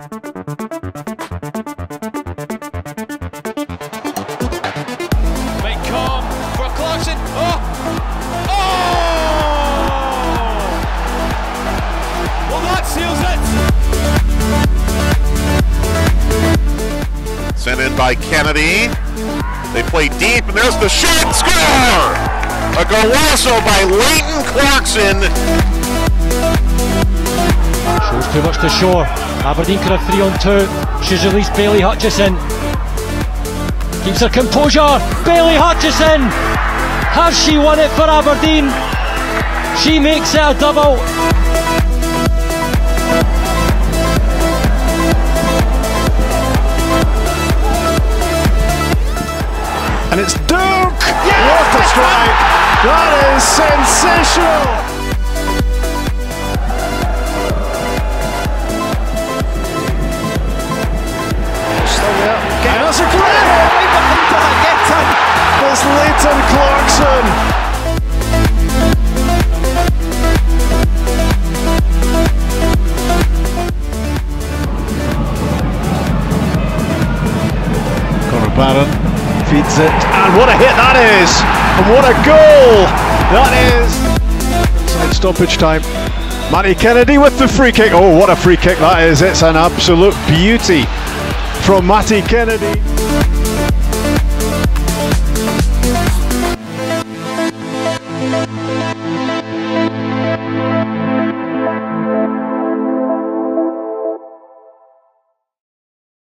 Make calm for Clarkson. Oh! Oh! Well, that seals it. Sent in by Kennedy. They play deep, and there's the shot. Score! A Golasso by Leighton Clarkson. Shows too much to Shaw. Aberdeen could have 3-on-2. She's released Bailey Hutchison. Keeps her composure. Bailey Hutchison! Has she won it for Aberdeen? She makes it a double. And it's Duke! Yes! What a strike! That is sensational! That's a great one! It's Leighton Clarkson! Conor Barron feeds it, and what a hit that is! And what a goal that is! Inside stoppage time. Matty Kennedy with the free kick. Oh, what a free kick that is! It's an absolute beauty from Matty Kennedy.